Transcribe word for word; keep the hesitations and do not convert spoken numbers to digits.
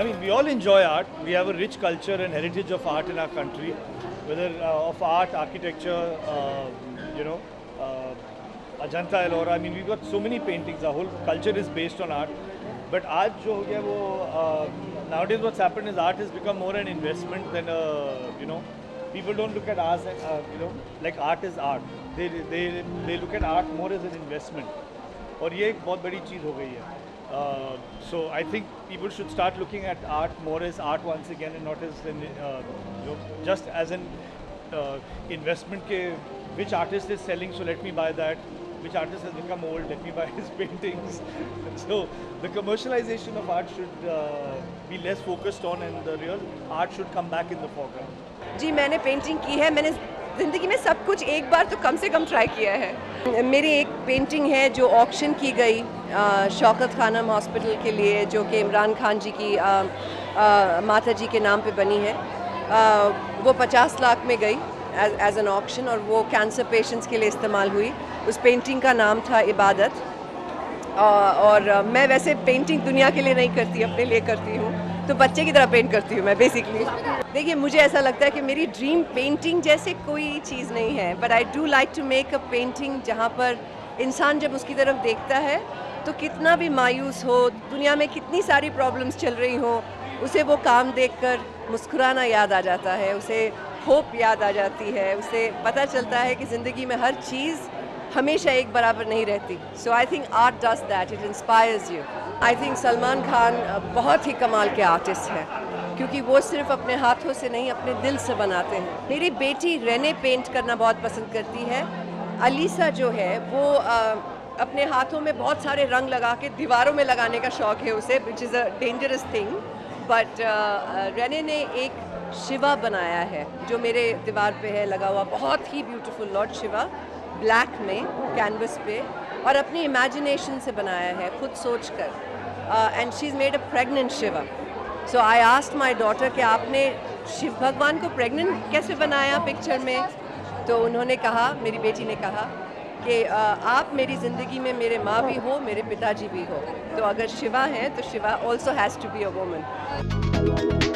I mean, we all enjoy art. We have a rich culture and heritage of art in our country, whether uh, of art, architecture, uh, you know, uh, Ajanta, Ellora. I mean, we've got so many paintings. Our whole culture is based on art. But aaj jo ho gaya, wo, uh, nowadays what's happened is art has become more an investment than a, you know, people don't look at art, uh, you know, like art is art. They, they, they look at art more as an investment. And this is a very big thing. Uh, so I think people should start looking at art more as art once again and not as an, uh, you know, just as an uh, investment. Ke, which artist is selling, so let me buy that. Which artist has become old, let me buy his paintings. So the commercialization of art should uh, be less focused on, and the real art should come back in the foreground. जी मैंने painting की है, मैंने ज़िंदगी में सब कुछ एक बार तो कम से कम ट्राई किया है। मेरी एक पेंटिंग है जो ऑक्शन की गई शौकत खानम हॉस्पिटल के लिए, जो कि इमरान खान जी की आ, आ, माता जी के नाम पे बनी है। आ, वो पचास लाख में गई एज एन ऑक्शन, और वो कैंसर पेशेंट्स के लिए इस्तेमाल हुई। उस पेंटिंग का नाम था इबादत। आ, और मैं वैसे पेंटिंग दुनिया के लिए नहीं करती, अपने लिए करती हूँ, तो बच्चे की तरह पेंट करती हूँ मैं बेसिकली। देखिए, मुझे ऐसा लगता है कि मेरी ड्रीम पेंटिंग जैसे कोई चीज़ नहीं है, but I do like to make a painting जहाँ पर इंसान जब उसकी तरफ देखता है तो कितना भी मायूस हो, दुनिया में कितनी सारी प्रॉब्लम्स चल रही हो, उसे वो काम देखकर मुस्कुराना याद आ जाता है, उसे होप याद आ जाती है, उसे पता चलता है कि ज़िंदगी में हर चीज़ हमेशा एक बराबर नहीं रहती। So I think art does that, it inspires you. I think Salman Khan बहुत ही कमाल के आर्टिस्ट हैं, क्योंकि वो सिर्फ अपने हाथों से नहीं, अपने दिल से बनाते हैं। मेरी बेटी रेने पेंट करना बहुत पसंद करती है। अलीसा जो है वो आ, अपने हाथों में बहुत सारे रंग लगा के दीवारों में लगाने का शौक़ है उसे, which is a dangerous thing, but Rene ने एक शिवा बनाया है जो मेरे दीवार पे है लगा हुआ, बहुत ही ब्यूटीफुल लॉर्ड शिवा, ब्लैक में कैनवस पे, और अपनी इमेजिनेशन से बनाया है, खुद सोच कर। And she is made a pregnant Shiva. So I asked my daughter कि आपने शिव भगवान को प्रेग्नेंट कैसे बनाया पिक्चर में, तो उन्होंने कहा, मेरी बेटी ने कहा कि uh, आप मेरी ज़िंदगी में मेरे माँ भी हो, मेरे पिताजी भी हो, तो अगर शिवा हैं तो Shiva also has to be a woman.